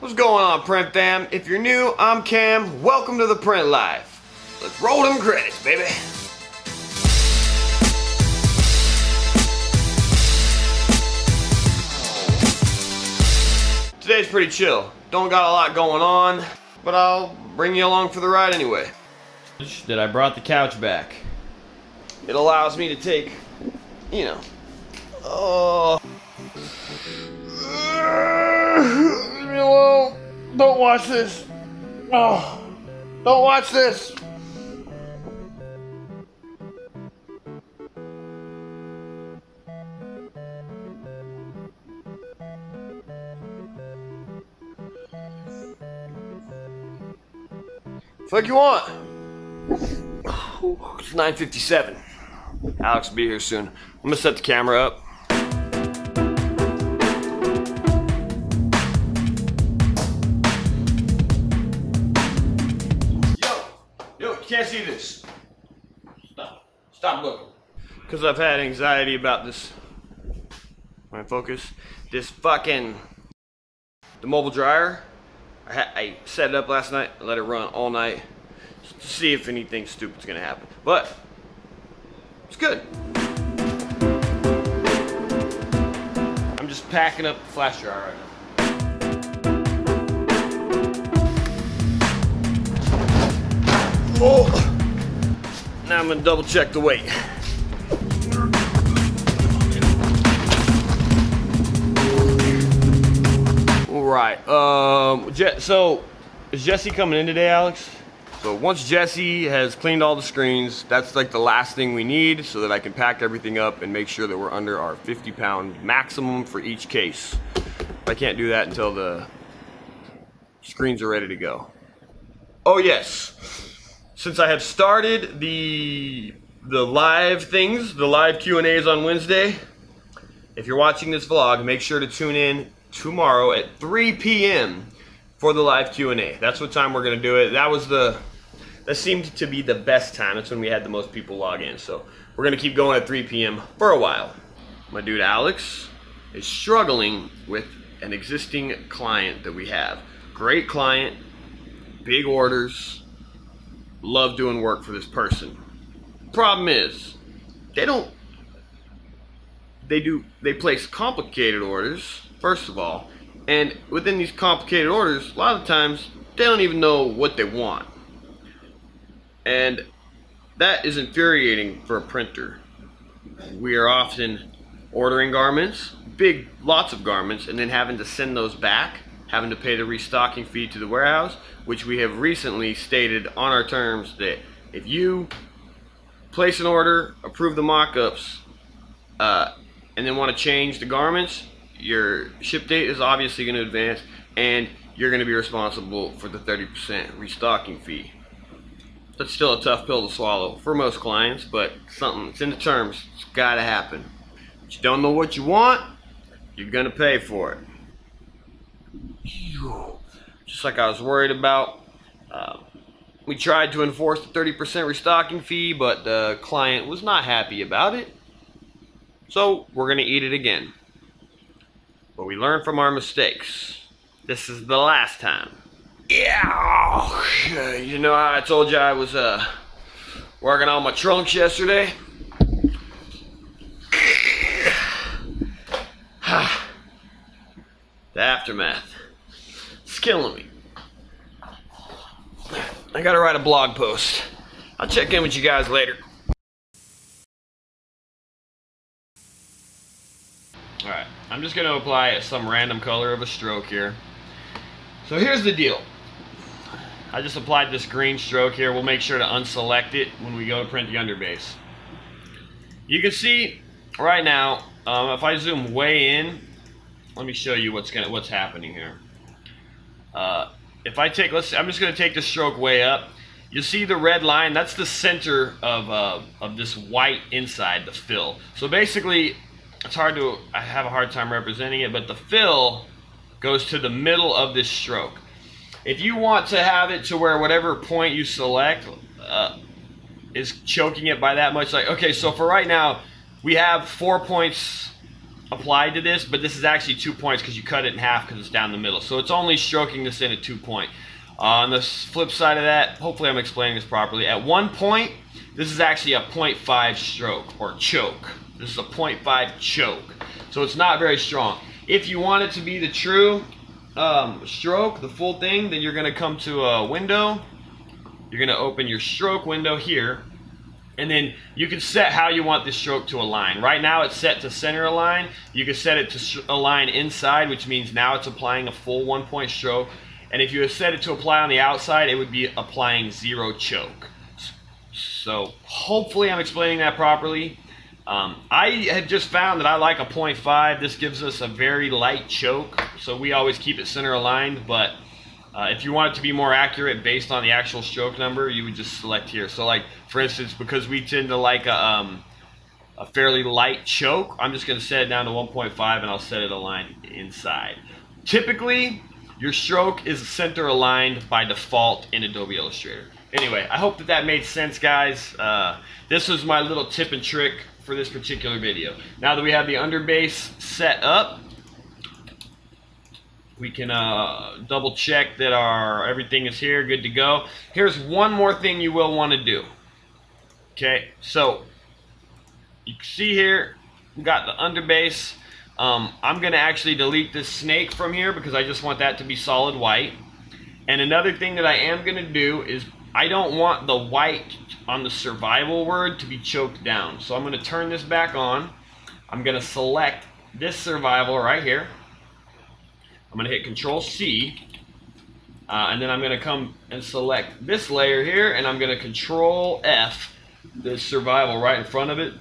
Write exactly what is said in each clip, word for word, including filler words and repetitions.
What's going on, Print Fam? If you're new, I'm Cam. Welcome to The Print Life. Let's roll them credits, baby. Today's pretty chill. Don't got a lot going on, but I'll bring you along for the ride anyway. That I brought the couch back. It allows me to take, you know, oh. Uh, Hello. Don't watch this. Oh, don't watch this. Fuck you want. It's nine fifty-seven. Alex will be here soon. I'm gonna set the camera up. Can't see this. Stop. Stop looking. Because I've had anxiety about this. My focus. This fucking. The mobile dryer. I, ha I set it up last night. I let it run all night. Just to see if anything stupid's going to happen. But. It's good. I'm just packing up the flash dryer right now. Oh, now I'm gonna double check the weight. All right, um, Je so is Jesse coming in today, Alex? So once Jesse has cleaned all the screens, that's like the last thing we need so that I can pack everything up and make sure that we're under our fifty pound maximum for each case. I can't do that until the screens are ready to go. Oh yes. Since I have started the the live things, the live Q and A's on Wednesday, if you're watching this vlog, make sure to tune in tomorrow at three P M for the live Q and A. That's what time we're gonna do it. That was the, that seemed to be the best time. That's when we had the most people log in. So we're gonna keep going at three P M for a while. My dude Alex is struggling with an existing client that we have. Great client, big orders. Love doing work for this person. Problem is, they don't, they do, they place complicated orders, first of all, and within these complicated orders, a lot of times, they don't even know what they want. And that is infuriating for a printer. We are often ordering garments, big, lots of garments, and then having to send those back, having to pay the restocking fee to the warehouse, which we have recently stated on our terms that if you place an order, approve the mock-ups, uh, and then want to change the garments, your ship date is obviously going to advance, and you're going to be responsible for the thirty percent restocking fee. That's still a tough pill to swallow for most clients, but something, it's in the terms, it's got to happen. If you don't know what you want, you're going to pay for it. Just like I was worried about, uh, we tried to enforce the thirty percent restocking fee, but the client was not happy about it, so we're gonna eat it again. But we learn from our mistakes. This is the last time. Yeah, you know how I told you I was uh, working on my trunks yesterday? The aftermath. It's killing me. I gotta write a blog post. I'll check in with you guys later. Alright, I'm just gonna apply some random color of a stroke here. So here's the deal. I just applied this green stroke here. We'll make sure to unselect it when we go to print the underbase. You can see right now, um, if I zoom way in, let me show you what's gonna what's happening here. Uh, if I take, let's, I'm just gonna take the stroke way up. You see the red line? That's the center of uh, of this white inside the fill. So basically, it's hard to, I have a hard time representing it, but the fill goes to the middle of this stroke. If you want to have it to where whatever point you select uh, is choking it by that much, like okay, so for right now we have four points applied to this, but this is actually two points because you cut it in half because it's down the middle. So it's only stroking this in at two point. Uh, on the flip side of that, hopefully I'm explaining this properly. At one point, this is actually a point five stroke or choke. This is a point five choke. So it's not very strong. If you want it to be the true um, stroke, the full thing, then you're going to come to a window. You're going to open your stroke window here. And then you can set how you want the stroke to align. Right now it's set to center align. You can set it to align inside, which means now it's applying a full one point stroke. And if you had set it to apply on the outside, it would be applying zero choke. So hopefully I'm explaining that properly. Um, I have just found that I like a point five. This gives us a very light choke, so we always keep it center aligned. But uh, if you want it to be more accurate based on the actual stroke number, you would just select here. So like, for instance, because we tend to like a, um, a fairly light choke, I'm just going to set it down to one point five and I'll set it aligned inside. Typically, your stroke is center aligned by default in Adobe Illustrator. Anyway, I hope that that made sense, guys. Uh, this was my little tip and trick for this particular video. Now that we have the underbase set up, we can uh, double check that our everything is here, good to go. Here's one more thing you will want to do. Okay, so you can see here we got the underbase. Um, I'm going to actually delete this snake from here because I just want that to be solid white. And another thing that I am going to do is I don't want the white on the survival word to be choked down. So I'm going to turn this back on. I'm going to select this survival right here. I'm going to hit control C. Uh, and then I'm going to come and select this layer here. And I'm going to control F, the survival right in front of it.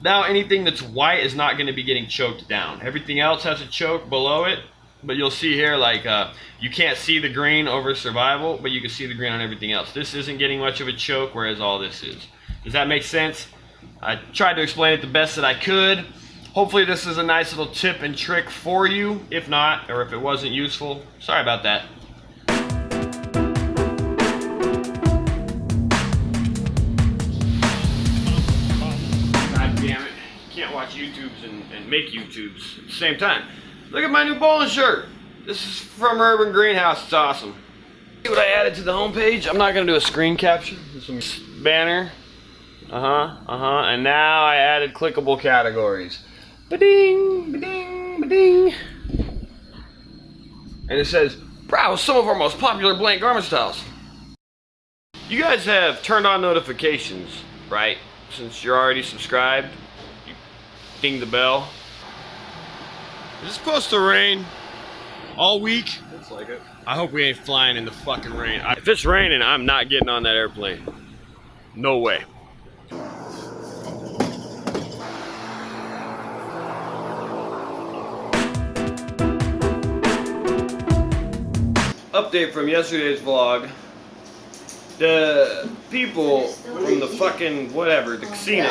Now anything that's white is not going to be getting choked down. Everything else has a choke below it, but you'll see here like uh, you can't see the green over survival, but you can see the green on everything else. This isn't getting much of a choke, whereas all this is. Does that make sense? I tried to explain it the best that I could. Hopefully this is a nice little tip and trick for you. If not, or if it wasn't useful, sorry about that. YouTubes and, and make YouTubes at the same time. Look at my new bowling shirt. This is from Urban Greenhouse. It's awesome. See what I added to the homepage? I'm not going to do a screen capture. This one's banner. Uh-huh, uh-huh. And now I added clickable categories. Ba-ding, ba-ding, ba-ding. And it says, browse some of our most popular blank garment styles. You guys have turned on notifications, right? Since you're already subscribed. Ding the bell. Is it supposed to rain all week? Looks like it. I hope we ain't flying in the fucking rain. I, if it's raining, I'm not getting on that airplane. No way. Update from yesterday's vlog. The people from the fucking whatever, the casino,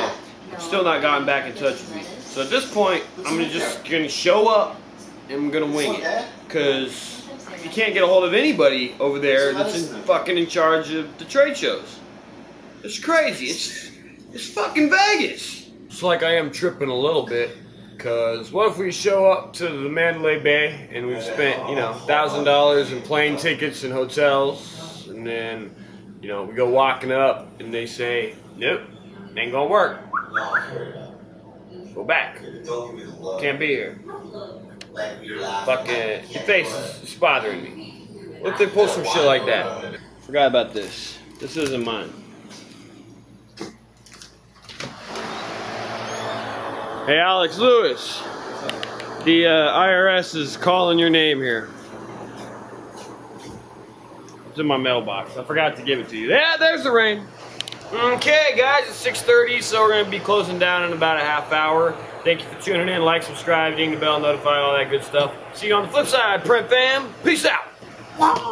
have still not gotten back in touch with me. So at this point, I'm just going to show up and I'm going to wing it. Because you can't get a hold of anybody over there that's in, fucking in charge of the trade shows. It's crazy. It's, it's fucking Vegas. It's like I am tripping a little bit. Because what if we show up to the Mandalay Bay and we've spent, you know, a thousand dollars in plane tickets and hotels. And then, you know, we go walking up and they say, nope, ain't going to work. Go back. Can't be here. Fucking, your face is bothering me. What if they pull some shit like that? Forgot about this. This isn't mine. Hey, Alex Lewis. The uh, I R S is calling your name here. It's in my mailbox. I forgot to give it to you. Yeah, there's the rain. Okay, guys, it's six thirty, so we're going to be closing down in about a half hour. Thank you for tuning in. Like, subscribe, ding the bell, notify, all that good stuff. See you on the flip side, Print Fam. Peace out.